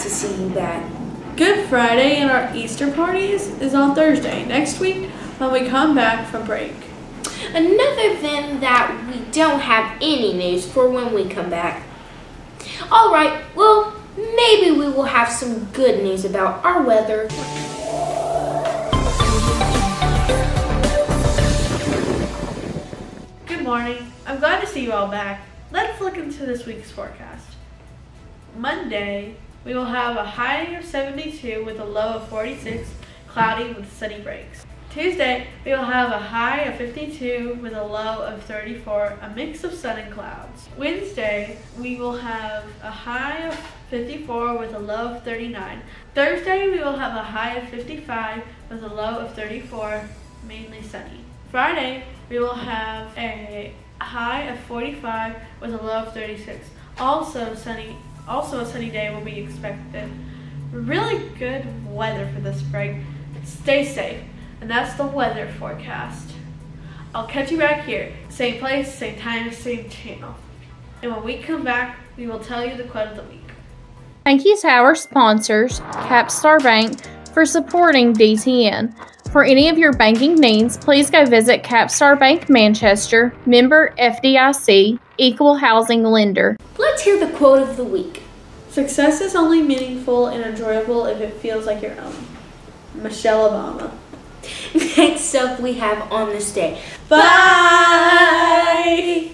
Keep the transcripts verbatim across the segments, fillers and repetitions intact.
to seeing that. Good Friday and our Easter parties is on Thursday next week when we come back from break. Another thing that we don't have any news for when we come back. All right, well, maybe we will have some good news about our weather. Good morning. I'm glad to see you all back. Let's look into this week's forecast. Monday, we will have a high of seventy-two with a low of forty-six, cloudy with sunny breaks. Tuesday, we will have a high of fifty-two with a low of thirty-four, a mix of sun and clouds. Wednesday, we will have a high of fifty-four with a low of thirty-nine. Thursday, we will have a high of fifty-five with a low of thirty-four, mainly sunny. Friday, we will have a high of forty-five with a low of thirty-six. Also sunny. Also a sunny day will be expected. Really good weather for this break. Stay safe. And that's the weather forecast. I'll catch you back here. Same place, same time, same channel. And when we come back, we will tell you the quote of the week. Thank you to our sponsors, Capstar Bank, for supporting D T N. For any of your banking needs, please go visit Capstar Bank Manchester, member F D I C, equal housing lender. Let's hear the quote of the week. Success is only meaningful and enjoyable if it feels like your own. Michelle Obama. Next up we have On This Day. Bye! Bye.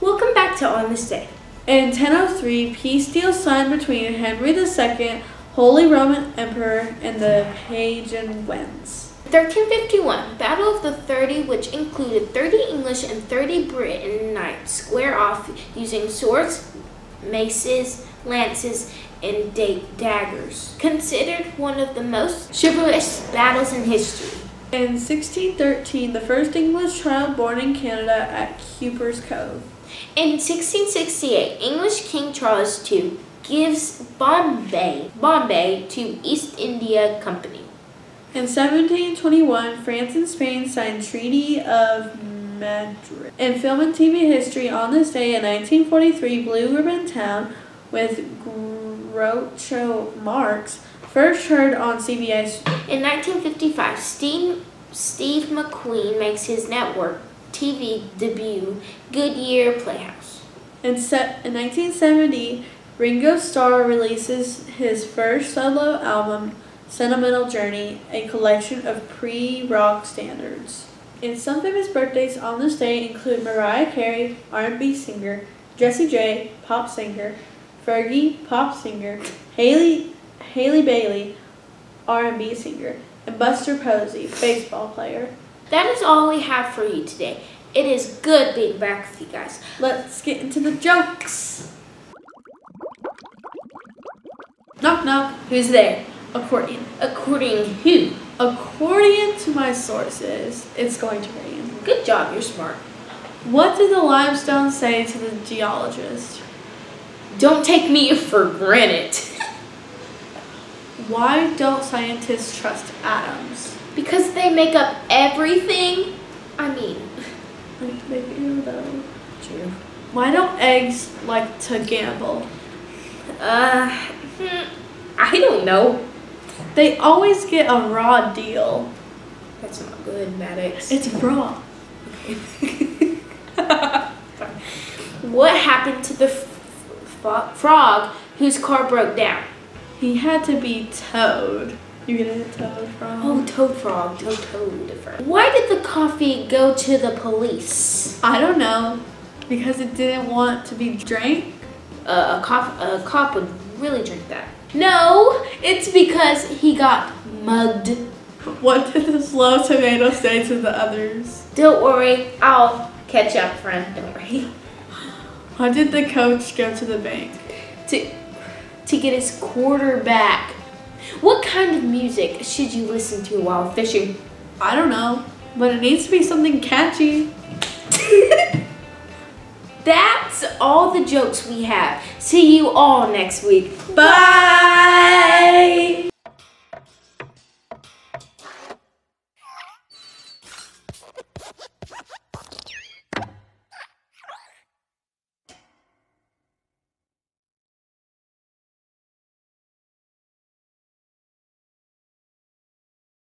Welcome back to On This Day. In ten oh three, peace deal signed between Henry the Second, Holy Roman Emperor, and the Pagan Wends. thirteen fifty-one, Battle of the Thirty, which included thirty English and thirty Briton knights, square off using swords, maces, lances, and daggers. Considered one of the most chivalrous battles in history. In sixteen thirteen, the first English child born in Canada at Cuper's Cove. In sixteen sixty-eight, English King Charles the Second gives Bombay, Bombay to East India Company. In seventeen twenty-one, France and Spain signed Treaty of Madrid. In film and T V history, on this day in nineteen forty-three, Blue Ribbon Town with Groucho Marx first heard on C B S. In nineteen fifty-five, Steve, Steve McQueen makes his network T V debut, Goodyear Playhouse. In, in nineteen seventy, Ringo Starr releases his first solo album, Sentimental Journey, a collection of pre-rock standards. And some famous birthdays on this day include Mariah Carey, R and B singer, Jesse J, pop singer, Fergie, pop singer, Haley, Haley Bailey, R and B singer, and Buster Posey, baseball player. That is all we have for you today. It is good being back with you guys. Let's get into the jokes. Knock, knock. Who's there? Accordion. According who? According to my sources, it's going to rain. Good job. You're smart. What did the limestone say to the geologist? Don't take me for granted. Why don't scientists trust atoms? Because they make up everything. I mean, they do though. True. Why don't eggs like to gamble? Uh, I don't know. They always get a raw deal. That's not good, Maddox. It's raw. What happened to the f frog whose car broke down? He had to be towed. You get a toad frog? Oh, toad frog. Toad, toad frog. Why did the coffee go to the police? I don't know. Because it didn't want to be drank? Uh, a, cop, a cop would really drink that. No, it's because he got mugged. What did the slow tomato say to the others? Don't worry, I'll catch up, friend. Don't worry. Why did the coach go to the bank? To, to get his quarter back. What kind of music should you listen to while fishing? I don't know, but it needs to be something catchy. That's all the jokes we have. See you all next week. Bye! Bye.